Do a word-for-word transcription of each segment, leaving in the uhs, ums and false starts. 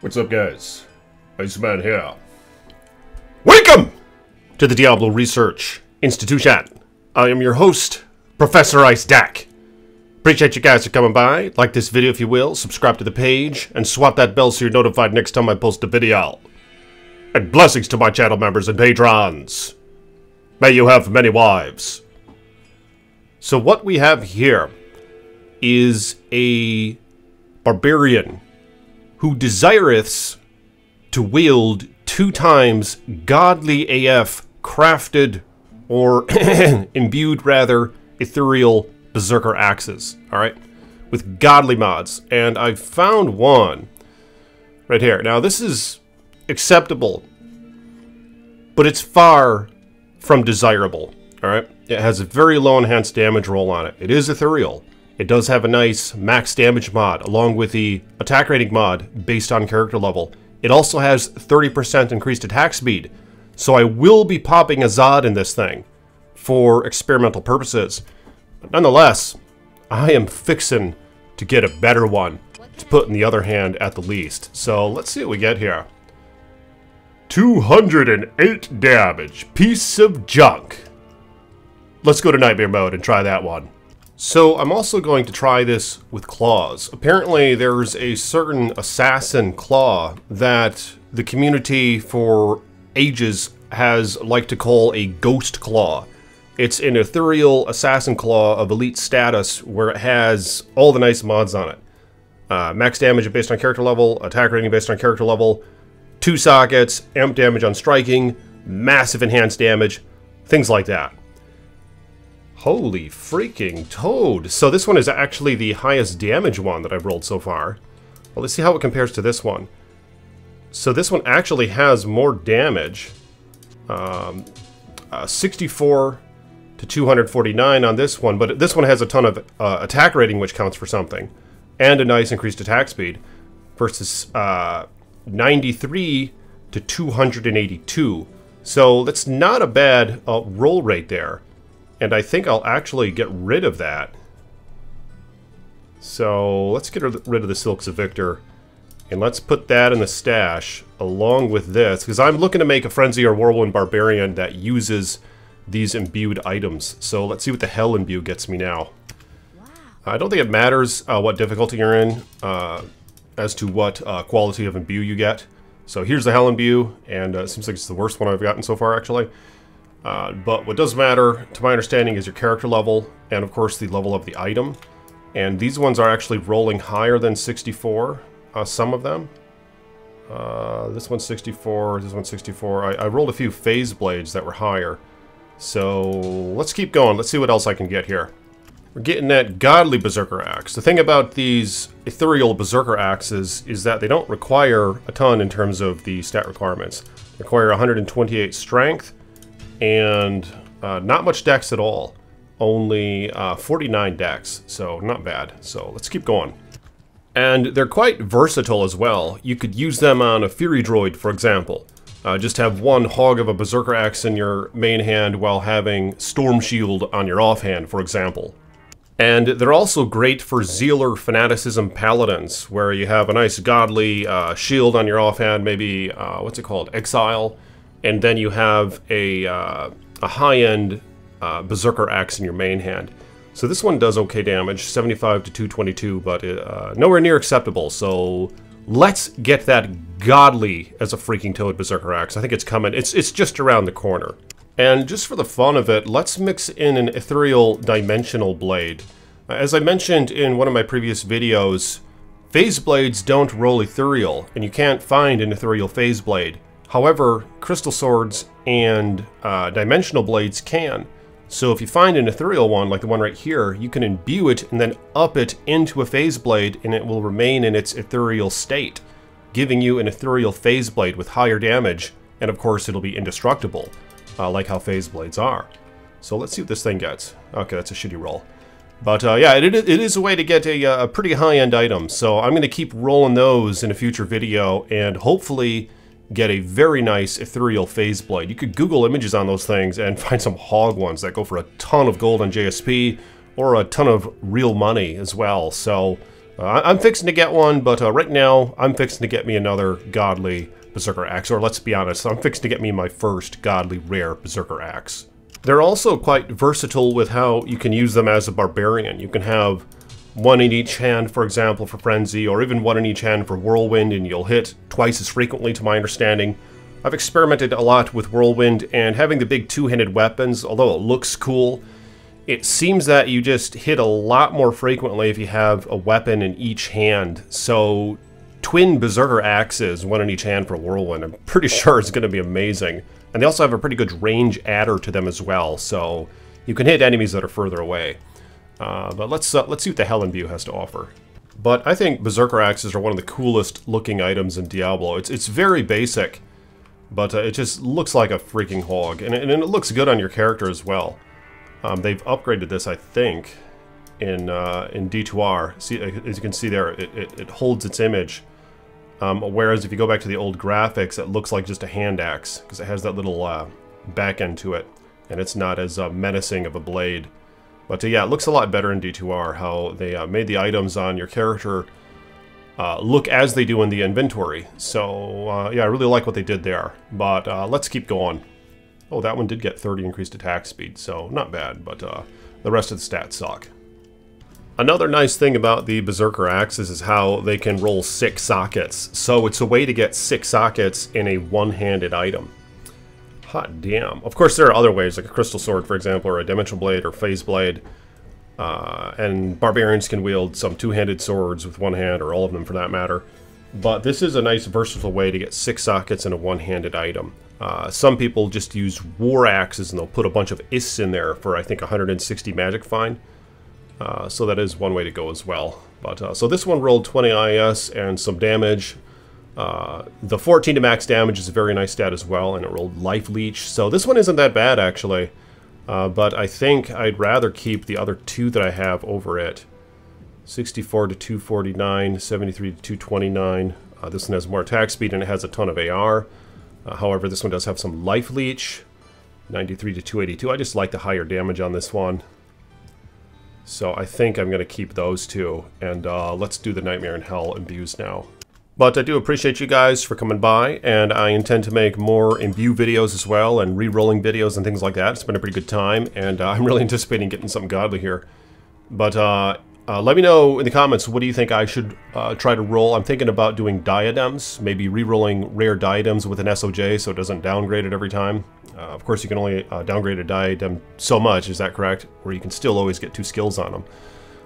What's up, guys? Iceman here. Welcome to the Diablo Research Institution. I am your host, Professor Ice-Dak. Appreciate you guys for coming by. Like this video if you will, subscribe to the page, and swat that bell so you're notified next time I post a video. And blessings to my channel members and patrons. May you have many wives. So what we have here is a barbarian who desireth to wield two times godly A F crafted or imbued rather ethereal berserker axes, all right, with godly mods. And I found one right here. Now this is acceptable, but it's far from desirable, all right? It has a very low enhanced damage roll on it. It is ethereal. It does have a nice max damage mod, along with the attack rating mod based on character level. It also has thirty percent increased attack speed, so I will be popping a Zod in this thing for experimental purposes. But nonetheless, I am fixing to get a better one to put in the other hand at the least. So let's see what we get here. two hundred eight damage, piece of junk. Let's go to nightmare mode and try that one. So I'm also going to try this with claws. Apparently there's a certain assassin claw that the community for ages has liked to call a ghost claw. It's an ethereal assassin claw of elite status where it has all the nice mods on it. Uh, max damage based on character level, attack rating based on character level, two sockets, amp damage on striking, massive enhanced damage, things like that. Holy freaking toad. So this one is actually the highest damage one that I've rolled so far. Well, let's see how it compares to this one. So this one actually has more damage. Um, uh, sixty-four to two hundred forty-nine on this one, but this one has a ton of uh, attack rating, which counts for something, and a nice increased attack speed, versus uh, ninety-three to two hundred eighty-two. So that's not a bad uh, roll rate there. And I think I'll actually get rid of that. So let's get rid of the Silks of Victor. And let's put that in the stash along with this. Because I'm looking to make a Frenzy or Whirlwind Barbarian that uses these imbued items. So let's see what the hell imbue gets me now. Wow. I don't think it matters uh, what difficulty you're in uh, as to what uh, quality of imbue you get. So here's the hell imbue. And uh, it seems like it's the worst one I've gotten so far actually. Uh, but what does matter, to my understanding, is your character level and, of course, the level of the item. And these ones are actually rolling higher than sixty-four, uh, some of them. Uh, this one's sixty-four, this one's sixty-four. I, I rolled a few Phase Blades that were higher. So let's keep going. Let's see what else I can get here. We're getting that godly berserker axe. The thing about these ethereal berserker axes is that they don't require a ton in terms of the stat requirements. They require one hundred twenty-eight strength. And uh, not much dex at all, only uh, forty-nine dex, so not bad. So let's keep going. And they're quite versatile as well. You could use them on a Fury Droid, for example. Uh, just have one hog of a berserker axe in your main hand while having Storm Shield on your offhand, for example. And they're also great for Zealer Fanaticism Paladins, where you have a nice godly uh, shield on your offhand, maybe, uh, what's it called, Exile? And then you have a, uh, a high-end uh, Berserker Axe in your main hand. So this one does okay damage, seventy-five to two twenty-two, but uh, nowhere near acceptable. So let's get that godly as a freaking toad Berserker Axe. I think it's coming. It's, it's just around the corner. And just for the fun of it, let's mix in an ethereal Dimensional Blade. As I mentioned in one of my previous videos, Phase Blades don't roll ethereal, and you can't find an ethereal Phase Blade. However, Crystal Swords and uh, Dimensional Blades can. So if you find an ethereal one, like the one right here, you can imbue it and then up it into a Phase Blade, and it will remain in its ethereal state, giving you an ethereal Phase Blade with higher damage, and of course it'll be indestructible, uh, like how Phase Blades are. So let's see what this thing gets. Okay, that's a shitty roll. But uh, yeah, it, it is a way to get a, a pretty high-end item, so I'm going to keep rolling those in a future video, and hopefully get a very nice ethereal Phase Blade. You could Google images on those things and find some hog ones that go for a ton of gold on J S P or a ton of real money as well. So Uh, I'm fixing to get one, but uh, right now I'm fixing to get me another godly Berserker Axe, or let's be honest, I'm fixing to get me my first godly rare Berserker Axe. They're also quite versatile with how you can use them as a barbarian. You can have one in each hand, for example, for Frenzy, or even one in each hand for Whirlwind, and you'll hit twice as frequently, to my understanding. I've experimented a lot with Whirlwind, and having the big two-handed weapons, although it looks cool, it seems that you just hit a lot more frequently if you have a weapon in each hand. So twin Berserker Axes, one in each hand for Whirlwind, I'm pretty sure it's going to be amazing. And they also have a pretty good range adder to them as well, so you can hit enemies that are further away. Uh, but let's uh, let's see what the Hellenview has to offer. But I think Berserker Axes are one of the coolest looking items in Diablo. It's, it's very basic, but uh, it just looks like a freaking hog. And, and it looks good on your character as well. Um, they've upgraded this, I think, in uh, in D two R. See, as you can see there, it, it, it holds its image. Um, whereas if you go back to the old graphics, it looks like just a hand axe, because it has that little uh, back end to it. And it's not as uh, menacing of a blade. But uh, yeah, it looks a lot better in D two R, how they uh, made the items on your character uh, look as they do in the inventory. So uh, yeah, I really like what they did there. But uh, let's keep going. Oh, that one did get thirty increased attack speed, so not bad, but uh, the rest of the stats suck. Another nice thing about the Berserker Axes is how they can roll six sockets, so it's a way to get six sockets in a one-handed item. Hot damn. Of course, there are other ways, like a Crystal Sword, for example, or a Dimensional Blade, or Phase Blade, uh, and barbarians can wield some two-handed swords with one hand, or all of them for that matter. But this is a nice versatile way to get six sockets in a one-handed item. Uh, some people just use War Axes and they'll put a bunch of ists in there for, I think, one hundred sixty magic fine. Uh, so that is one way to go as well. But uh, so this one rolled twenty I A S and some damage. Uh, the fourteen to max damage is a very nice stat as well, and it rolled Life Leech. So this one isn't that bad, actually. Uh, but I think I'd rather keep the other two that I have over it. sixty-four to two forty-nine, seventy-three to two twenty-nine. Uh, this one has more attack speed and it has a ton of A R. Uh, however, this one does have some Life Leech, ninety-three to two eighty-two. I just like the higher damage on this one. So I think I'm going to keep those two. And uh, let's do the Nightmare in Hell Imbues now. But I do appreciate you guys for coming by, and I intend to make more Imbue videos as well, and re-rolling videos and things like that. It's been a pretty good time, and uh, I'm really anticipating getting something godly here. But uh, uh, let me know in the comments, what do you think I should uh, try to roll? I'm thinking about doing diadems, maybe re-rolling rare diadems with an S O J so it doesn't downgrade it every time. Uh, of course, you can only uh, downgrade a diadem so much, is that correct? Where you can still always get two skills on them.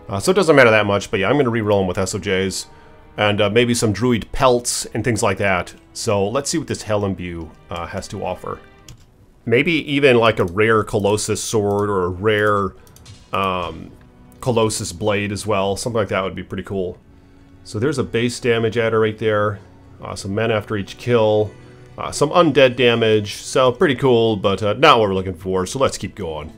Uh, so it doesn't matter that much, but yeah, I'm going to re-roll them with S O Js. And uh, maybe some druid pelts and things like that. So let's see what this Hell Imbue uh, has to offer. Maybe even like a rare Colossus sword or a rare um, Colossus blade as well. Something like that would be pretty cool. So there's a base damage adder right there. Uh, some men after each kill. Uh, some undead damage. So pretty cool, but uh, not what we're looking for. So let's keep going.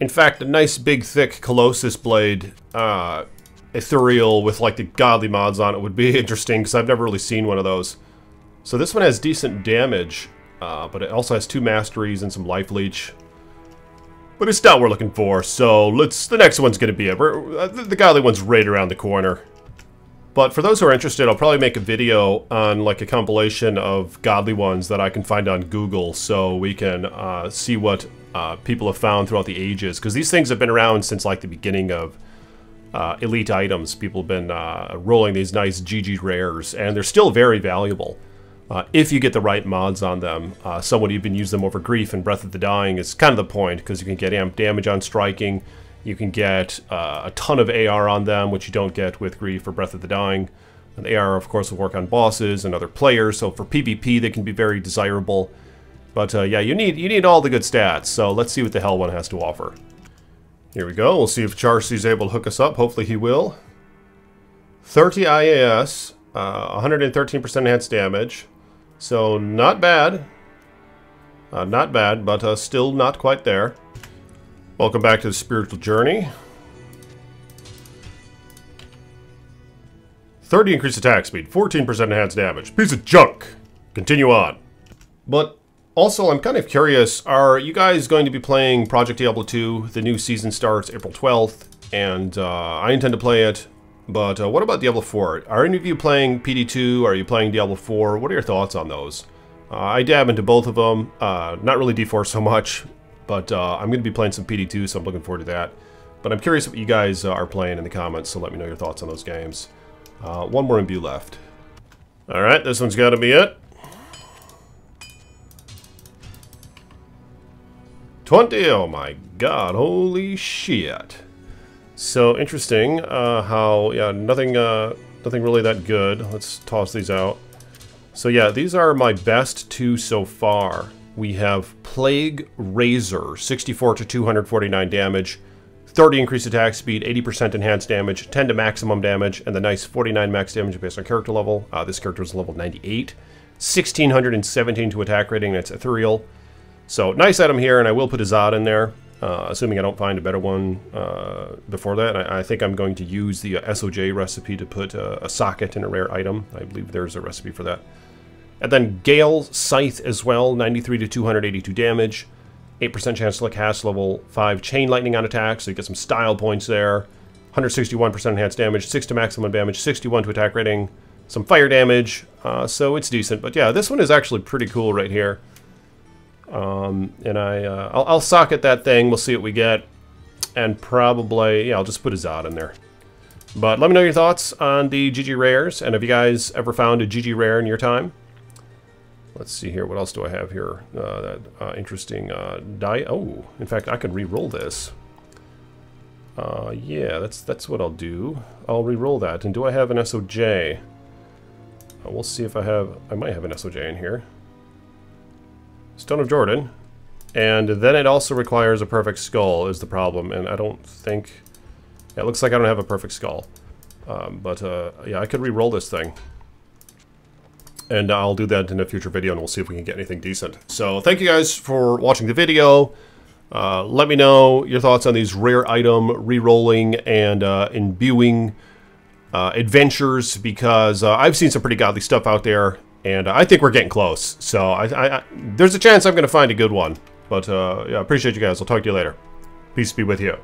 In fact, a nice big thick Colossus blade. Uh, Ethereal with like the godly mods on it would be interesting, because I've never really seen one of those. So this one has decent damage, uh, but it also has two masteries and some life leech. But it's not what we're looking for, so let's. The next one's going to be it. We're, uh, the godly one's right around the corner. But for those who are interested, I'll probably make a video on like a compilation of godly ones that I can find on Google, so we can uh, see what uh, people have found throughout the ages, because these things have been around since like the beginning of. Uh, elite items. People have been uh, rolling these nice G G rares, and they're still very valuable uh, if you get the right mods on them. Uh, someone even used them over Grief and Breath of the Dying is kind of the point, because you can get amp damage on striking, you can get uh, a ton of A R on them, which you don't get with Grief or Breath of the Dying. And the A R, of course, will work on bosses and other players, so for PvP they can be very desirable. But uh, yeah, you need you need all the good stats, so let's see what the hell one has to offer. Here we go, we'll see if Charcy's able to hook us up, hopefully he will. thirty I A S, uh, one hundred thirteen percent enhanced damage, so not bad. Uh, not bad, but uh, still not quite there. Welcome back to the Spiritual Journey. thirty increased attack speed, fourteen percent enhanced damage, piece of junk! Continue on. But also, I'm kind of curious, are you guys going to be playing Project Diablo two? The new season starts April twelfth, and uh, I intend to play it. But uh, what about Diablo four? Are any of you playing P D two? Are you playing Diablo four? What are your thoughts on those? Uh, I dab into both of them. Uh, not really D four so much, but uh, I'm going to be playing some P D two, so I'm looking forward to that. But I'm curious what you guys uh, are playing in the comments, so let me know your thoughts on those games. Uh, one more imbue left. Alright, this one's got to be it. twenty! Oh my god, holy shit. So interesting uh, how, yeah, nothing uh, nothing really that good. Let's toss these out. So yeah, these are my best two so far. We have Plague Razor, sixty-four to two hundred forty-nine damage, thirty increased attack speed, eighty percent enhanced damage, ten to maximum damage, and the nice forty-nine max damage based on character level. Uh, this character is level ninety-eight. sixteen hundred seventeen to attack rating, and it's ethereal. So nice item here, and I will put a Zod in there, uh, assuming I don't find a better one uh, before that. I, I think I'm going to use the uh, S O J recipe to put uh, a socket in a rare item. I believe there's a recipe for that. And then Gale Scythe as well, ninety-three to two hundred eighty-two damage. eight percent chance to cast level five chain lightning on attack, so you get some style points there. one hundred sixty-one percent enhanced damage, six to maximum damage, sixty-one to attack rating, some fire damage, uh, so it's decent. But yeah, this one is actually pretty cool right here. Um, and I, uh, I'll, I'll socket that thing, we'll see what we get. And probably, yeah, I'll just put a Zod in there. But let me know your thoughts on the G G Rares, and have you guys ever found a G G Rare in your time? Let's see here, what else do I have here? Uh, that uh, interesting uh, die. Oh, in fact, I could re-roll this. Uh, yeah, that's that's what I'll do. I'll re-roll that. And do I have an S O J? Uh, we'll see if I have. I might have an S O J in here. Stone of Jordan, and then it also requires a perfect skull is the problem. And I don't think. Yeah, it looks like I don't have a perfect skull. Um, but uh, yeah, I could re-roll this thing. And I'll do that in a future video, and we'll see if we can get anything decent. So thank you guys for watching the video. Uh, let me know your thoughts on these rare item re-rolling and uh, imbuing uh, adventures, because uh, I've seen some pretty godly stuff out there, and I think we're getting close. So I, I, I, there's a chance I'm going to find a good one. But uh, yeah, I appreciate you guys. I'll talk to you later. Peace be with you.